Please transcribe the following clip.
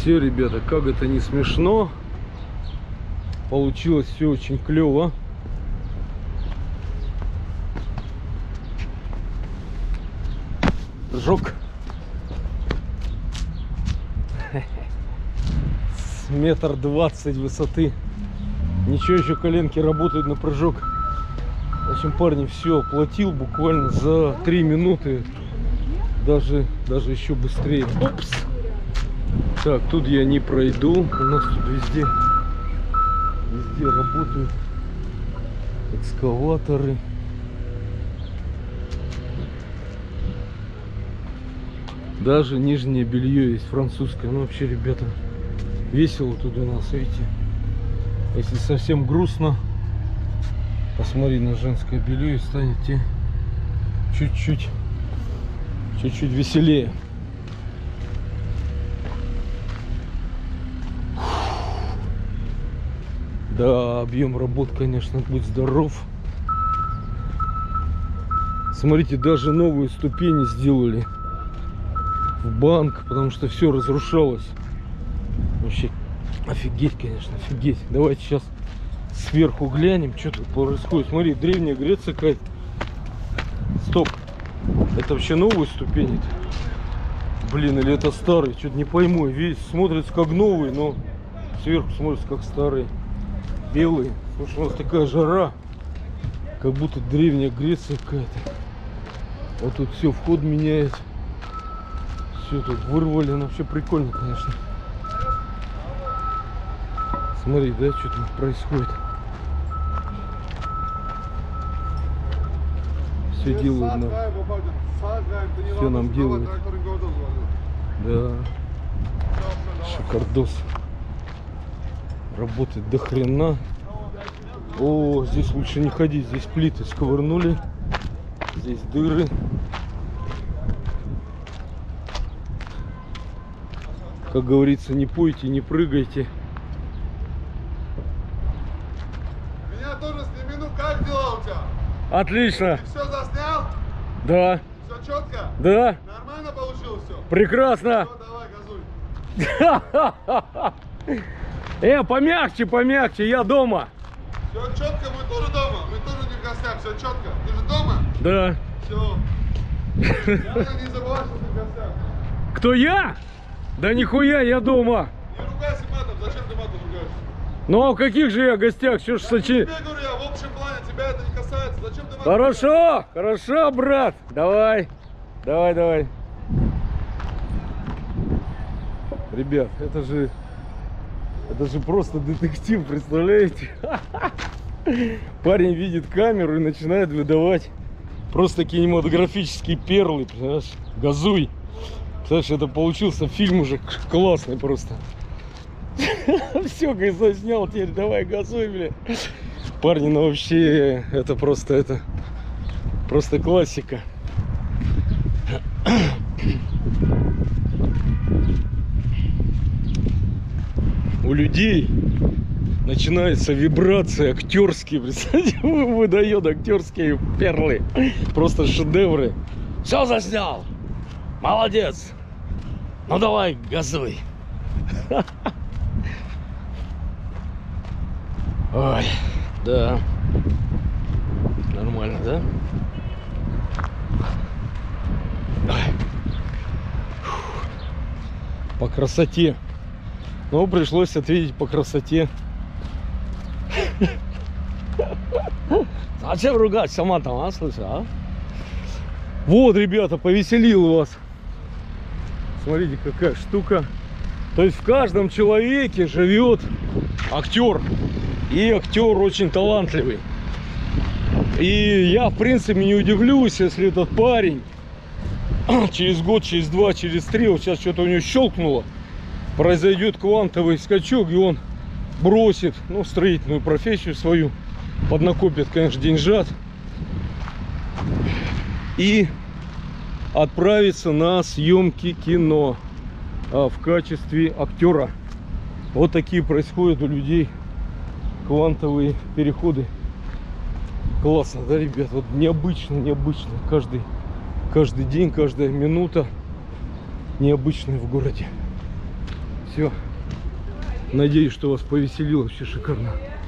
Все, ребята, как это не смешно, получилось все очень клево. Прыжок. С 1,20 м высоты. Ничего, еще коленки работают на прыжок. В общем, парни, все оплатил буквально за 3 минуты. Даже еще быстрее. Упс. Так, тут я не пройду. У нас тут везде работают экскаваторы. Даже нижнее белье есть французское. Ну вообще, ребята, весело тут у нас, видите. Если совсем грустно, посмотри на женское белье и станете чуть-чуть веселее. Да, объем работ, конечно, будь здоров. Смотрите, даже новые ступени сделали в банк, потому что все разрушалось. Вообще офигеть, конечно, офигеть. Давайте сейчас сверху глянем, что тут происходит. Смотри, Древняя Греция какая-то. Стоп, это вообще новые ступени -то? Блин, или это старые, что-то не пойму. Весь смотрится как новые, но сверху смотрится как старые, белые. Слушай, у нас такая жара, как будто Древняя Греция какая-то. Вот тут все, вход меняет. Все тут вырвали, ну вообще прикольно, конечно. Смотри, да, что там происходит. Все делают нам. Все нам делают. Да. Шикардос. Работает до хрена. О, здесь лучше не ходить. Здесь плиты сковырнули. Здесь дыры. Как говорится, не пойте, не прыгайте. Меня тоже сними, ну как дела у тебя? Отлично. Ты все заснял? Да. Все четко? Да. Нормально получилось все? Прекрасно. Все, давай, газуй. Помягче, помягче, я дома. Все четко, мы тоже дома. Мы тоже не в гостях, все четко. Ты же дома? Да. Все. Я не забываю, что ты в гостях. Кто я? Да нихуя, я дома. Не ругайся матом, зачем ты матом ругаешься? Ну а в каких же я гостях? Что ж сочи? Я говорю, я в общем плане, тебя это не касается. Зачем ты матом? Хорошо, хорошо, брат. Давай. Ребят, это же просто детектив, представляете? Парень видит камеру и начинает выдавать просто кинематографические перлы, понимаешь? Газуй. Слушай, это получился фильм уже классный просто. Все, как заснял, теперь давай газуй, бля. Парни, ну вообще, это просто классика. У людей начинается вибрация актерские, представляете, выдает актерские перлы. Просто шедевры. Все заснял. Молодец. Ну давай, газуй. Ой, да. Нормально, да? По красоте. Но пришлось ответить по красоте. Зачем ругать сама там, а, слышишь, а? Вот, ребята, повеселил вас. Смотрите, какая штука. То есть в каждом человеке живет актер. И актер очень талантливый. И я, в принципе, не удивлюсь, если этот парень через год, через два, через три, вот сейчас что-то у него щелкнуло, произойдет квантовый скачок, и он бросит, ну, строительную профессию свою, поднакопит, конечно, деньжат, и отправиться на съемки кино в качестве актера. Вот такие происходят у людей квантовые переходы. Классно, да, ребят? Вот необычно. Каждый день, каждая минута необычная в городе. Все. Надеюсь, что вас повеселило. Вообще шикарно.